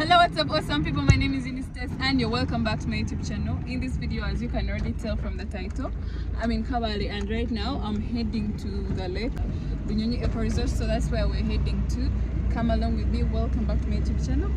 Hello, what's up awesome people? My name is Eunice Tess and you're welcome back to my YouTube channel. In this video, as you can already tell from the title, I'm in Kabale and right now I'm heading to the Lake Bunyonyi Eco Resort, so that's where we're heading to. Come along with me. Welcome back to my YouTube channel.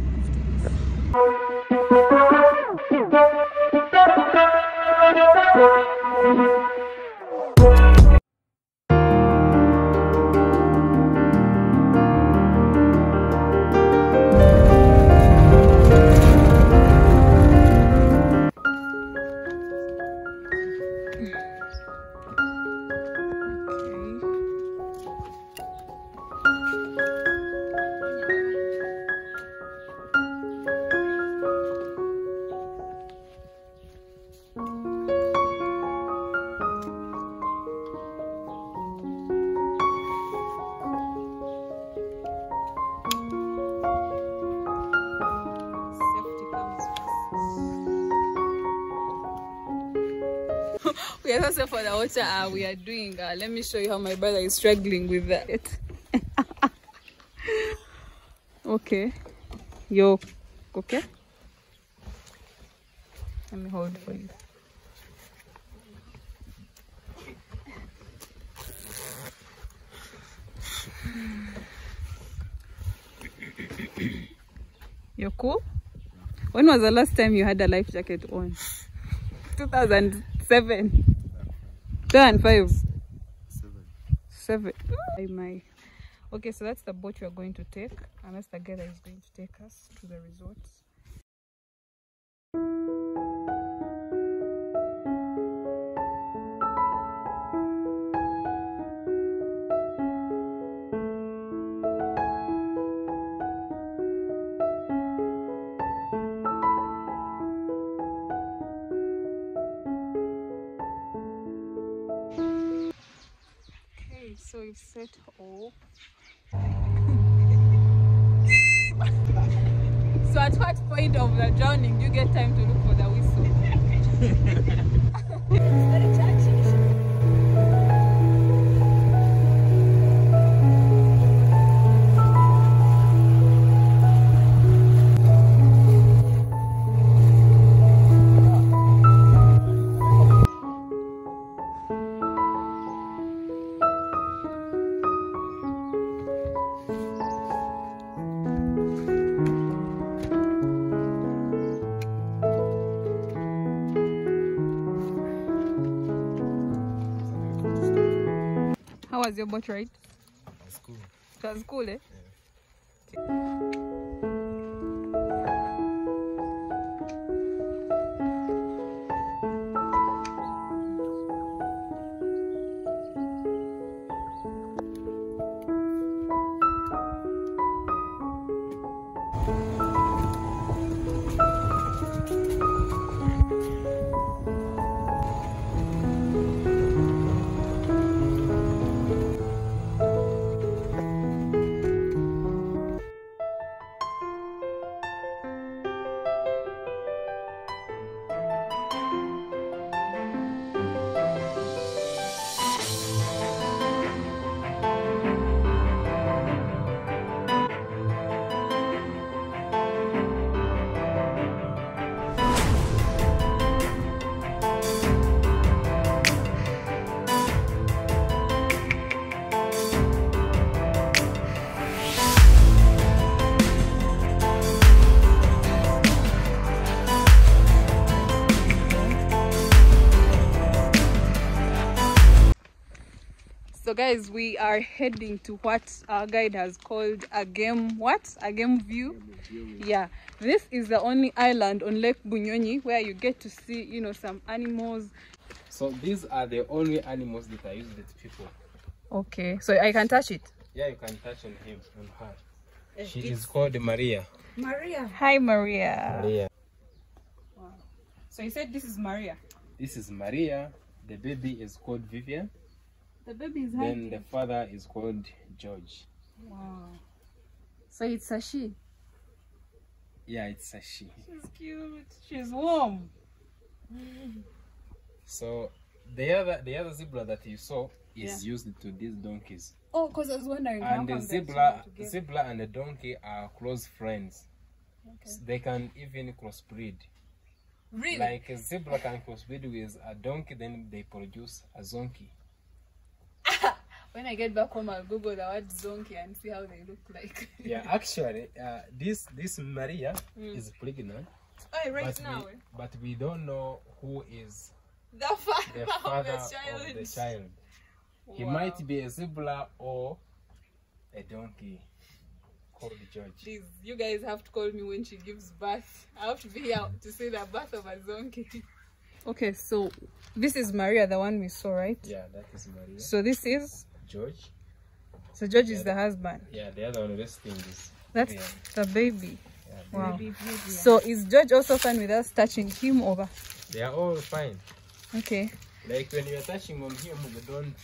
We are also for the water. We are doing. Let me show you how my brother is struggling with that. Okay, yo, okay. Let me hold for you. You're cool. When was the last time you had a life jacket on? 2007. 5 7 my. Okay, so that's the boat we are going to take, and that's the guy that is going to take us to the resort. So we've set all. So at what point of the drowning do you get time to look for the whistle? It's very touchy. Was your boat ride? That's cool. That's cool, eh? Yeah. Okay. So guys, we are heading to what our guide has called a game, what? A game view? Yeah. This is the only island on Lake Bunyonyi where you get to see, you know, some animals. So these are the only animals that are used with people. Okay. So I can touch it? Yeah, you can touch on him, on her. She is called Maria. Maria. Hi, Maria. Maria. Wow. So you said this is Maria? This is Maria. The baby is called Vivian. The baby is hiding. Then the father is called George. Wow. So it's a she? Yeah, it's a she. She's cute. She's warm. So the other zebra that you saw is used to these donkeys. Oh, because I was wondering. And the zebra and the donkey are close friends. Okay. So they can even crossbreed. Really? Like a zebra can crossbreed with a donkey, then they produce a zonky. When I get back home, I'll Google the word zonky and see how they look like. Yeah, actually, this Maria is pregnant. Oh, right now. But we don't know who is the father of the child. Wow. He might be a zebra or a donkey. Called George. Please, you guys have to call me when she gives birth. I have to be here to see the birth of a donkey. Okay, so this is Maria, the one we saw, right? Yeah, that is Maria. So this is George. So George is the husband. Yeah, the other one resting is. That's the baby. Yeah, the baby. So is George also fine with us touching him over? They are all fine. Okay. Like when you are touching on him, you don't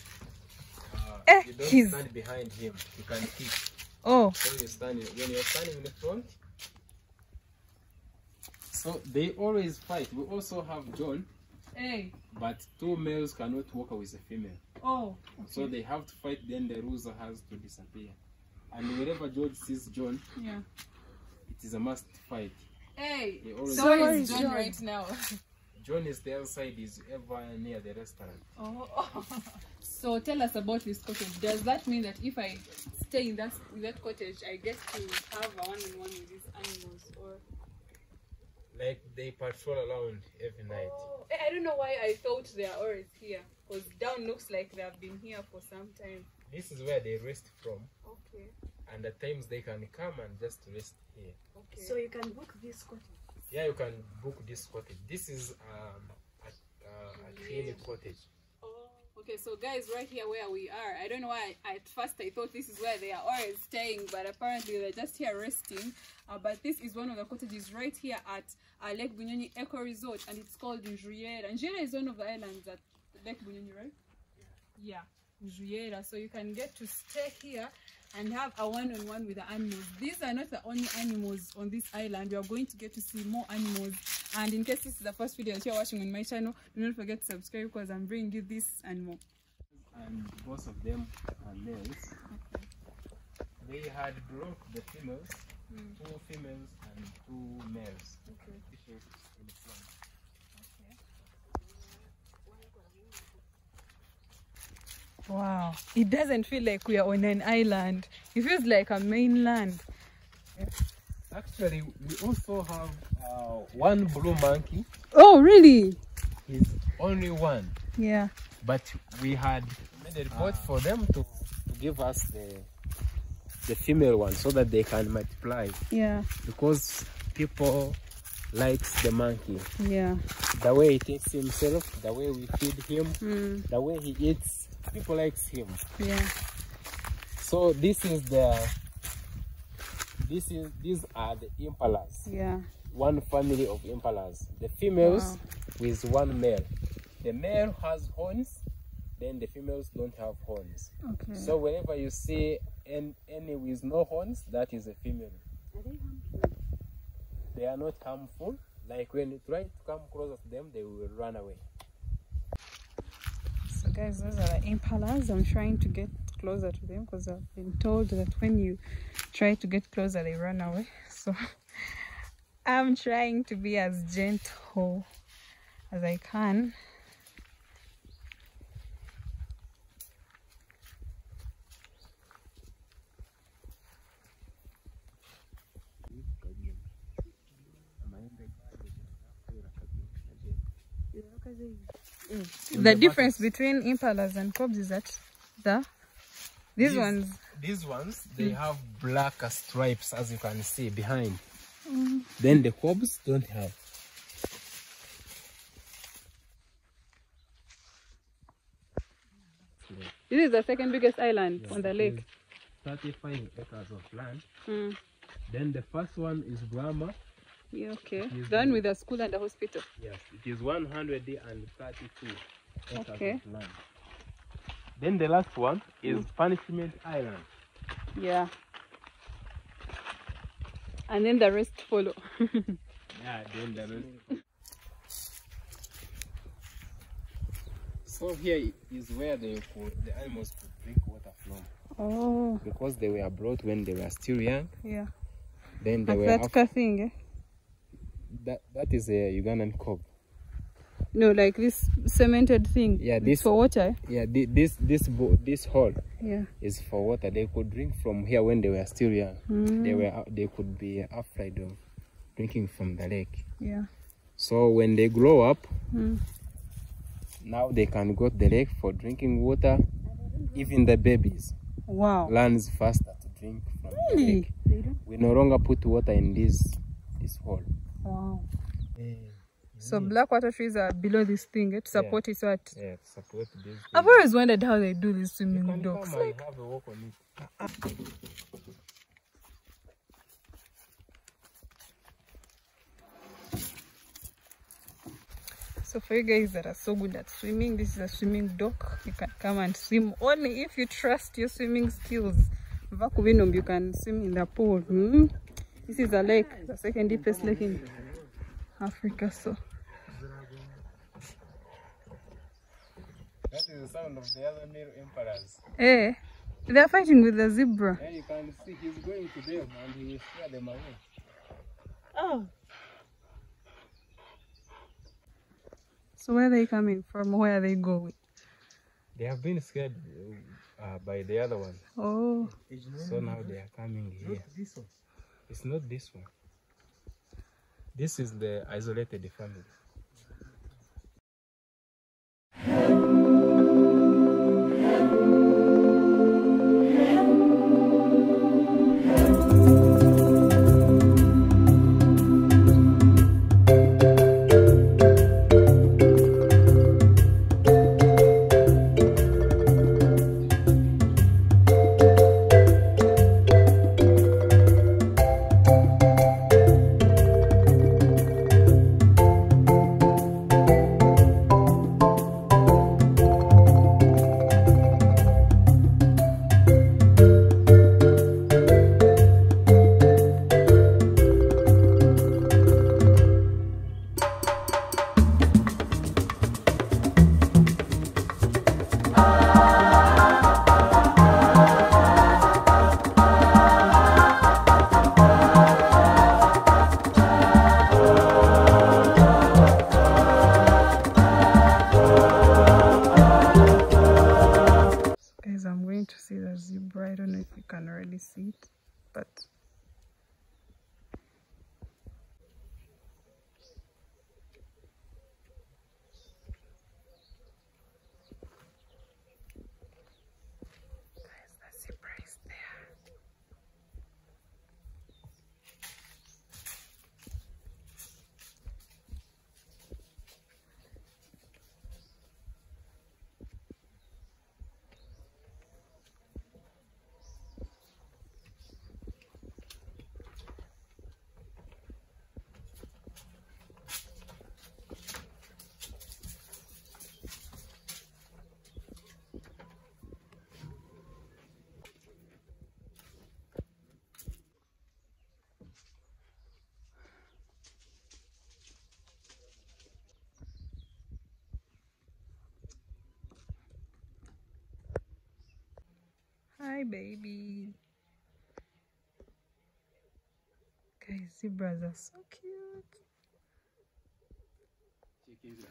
stand behind him. You can kick. Oh. So you stand when you are standing in the front. So they always fight. We also have John. Hey. But two males cannot walk with a female. Oh. Okay. So they have to fight. Then the loser has to disappear. And whenever George sees John, it is a must fight. Hey. So is John right now. John is the outside. Is ever near the restaurant. Oh. So tell us about this cottage. Does that mean that if I stay in that cottage, I get to have a one-on-one with these animals, or? Like they patrol around every night. I don't know why I thought they are always here, because down looks like they have been here for some time. This is where they rest from. Okay. And at times they can come and just rest here. Okay. So you can book this cottage? Yeah, you can book this cottage. This is a training cottage. Okay, so guys, right here where we are, I don't know why at first I thought this is where they are always staying, but apparently they're just here resting. But this is one of the cottages right here at Lake Bunyonyi Eco Resort, and it's called Njuyela. Njuyela is one of the islands at Lake Bunyonyi, right? Yeah, Njuyela. So you can get to stay here and have a one-on-one with the animals. These are not the only animals on this island. We are going to get to see more animals. And in case this is the first video that you're watching on my channel, do not forget to subscribe, because I'm bringing you this and more. And both of them are males. Okay. They had brought the females, two females and two males. Okay. Wow, it doesn't feel like we are on an island. It feels like a mainland. Actually, we also have one blue monkey. Oh, really? He's only one. Yeah. But we had made a report for them to give us the female one so that they can multiply. Yeah. Because people likes the monkey. Yeah. The way he takes himself, the way we feed him, the way he eats, people likes him. Yeah. So these are the impalas. Yeah. One family of impalas. The females with one male. The male has horns, then the females don't have horns. Okay. So whenever you see any with no horns, that is a female. Are they harmful? They are not harmful. Like when you try to come close to them, they will run away. So guys, those are the impalas. I'm trying to get closer to them because I've been told that when you try to get closer, they run away. So I'm trying to be as gentle as I can. The difference between impalas and cobs is that these ones they have black stripes, as you can see behind. Then the cobs don't have. This is the second biggest island on the lake. 35 acres of land. Then the first one is Bwama. Yeah, okay. Done with the school and the hospital. Yes, it is 132 acres of land. Then the last one is Punishment Island. Yeah. And then the rest follow. Yeah, then the rest. So here is where the animals could drink water from. Oh. Because they were brought when they were still young. Yeah. Then they that is a Ugandan cob. No, like this cemented thing. Yeah, this, it's for water. Yeah, this hole. Yeah, is for water. They could drink from here when they were still young. Mm. They could be afraid of drinking from the lake. Yeah. So when they grow up, now they can go to the lake for drinking water. Even the babies. Wow. Learns faster to drink from the lake. We no longer put water in this hole. Wow. Yeah. So black water trees are below this thing to support it. So yeah, to support this. I've always wondered how they do this swimming with dogs. Like, have a walk on it. So for you guys that are so good at swimming, this is a swimming dock. You can come and swim only if you trust your swimming skills. Vakuvinum, you can swim in the pool. This is a lake, the second deepest lake in Africa. So that is the sound of the other male emperors. Eh, they are fighting with the zebra. Yeah, you can see he's going to them and he will scare them away. Oh. So where are they coming from? Where are they going? They have been scared by the other one. Oh. So now they are coming here. Not this one. It's not this one. This is the isolated family. Hi baby. Guys, zebras are so cute.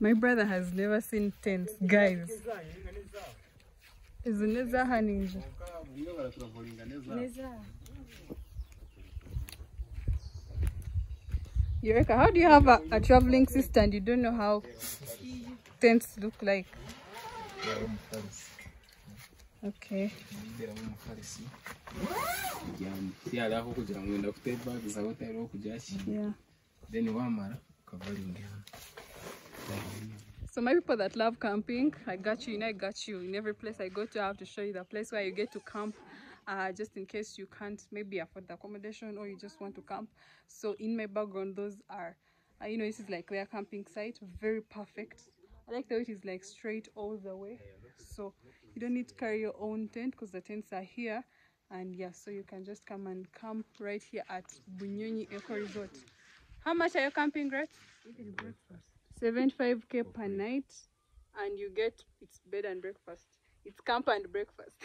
My brother has never seen tents, guys. Is Neza Haninja? Eureka, how do you have a traveling sister and you don't know how tents look like? Okay. Yeah. So my people that love camping, I got you. I got you. In every place I go to, I have to show you the place where you get to camp. Just in case you can't maybe afford the accommodation or you just want to camp. So in my background, those are, you know, this is like their camping site. Very perfect. I like the way it is like straight all the way. So you don't need to carry your own tent because the tents are here, and yeah, so you can just come and camp right here at Bunyonyi Eco Resort. How much are you camping, right? 75k per night, and you get its bed and breakfast. It's camp and breakfast,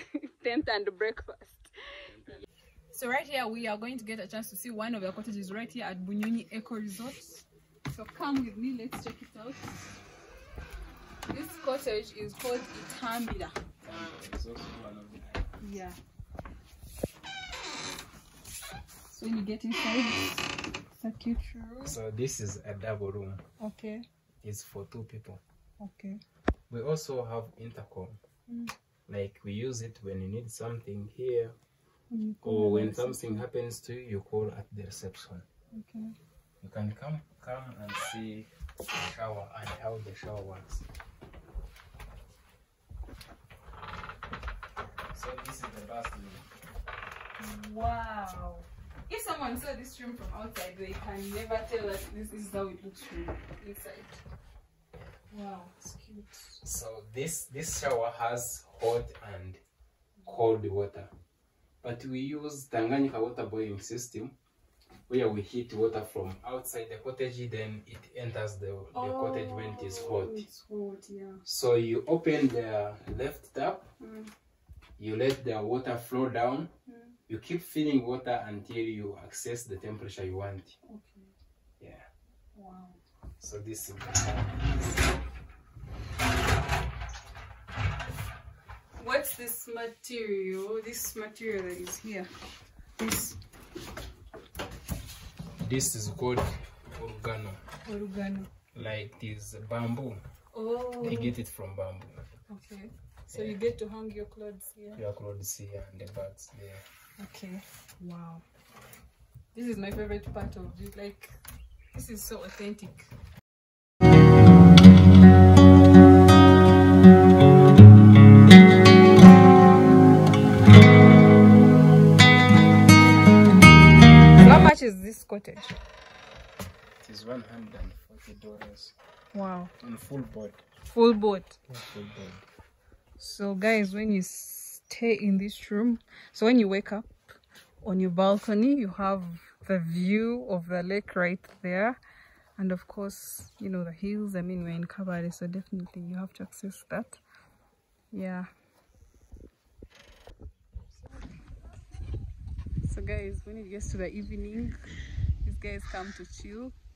tent and breakfast. So right here we are going to get a chance to see one of the cottages right here at Bunyonyi Eco Resort. So come with me, let's check it out. This cottage is called Itambira. Yeah. So when you get inside, it's a cute room. So this is a double room. Okay. It's for two people. Okay. We also have intercom. Mm. Like we use it when you need something here, or when something happens to you, you call at the reception. Okay. You can come and see the shower and how the shower works. So this is the bathroom. Wow. If someone saw this room from outside, they can never tell us this is how it looks from inside. Wow, it's cute. So this shower has hot and cold water, but we use Tanganyika water boiling system, where we heat water from outside the cottage, then it enters the cottage when it is hot. It's hot, yeah. So you open the left tap, you let the water flow down, you keep filling water until you access the temperature you want. Okay. Yeah. Wow. So this is what's this material? This material that is here. This is called organo. Organo. Like this bamboo. Oh. They get it from bamboo. Okay. So yeah. You get to hang your clothes here. Your clothes here and the bags there. Okay. Wow. This is my favorite part of it. Like, this is so authentic. Is this cottage? It is $140. Wow. On full board. Full board. Yeah, full board. So guys, when you stay in this room, so when you wake up on your balcony, you have the view of the lake right there, and of course, you know, the hills. I mean, we're in Kabale, so definitely you have to access that. Yeah. So guys, when it gets to the evening, these guys come to chill.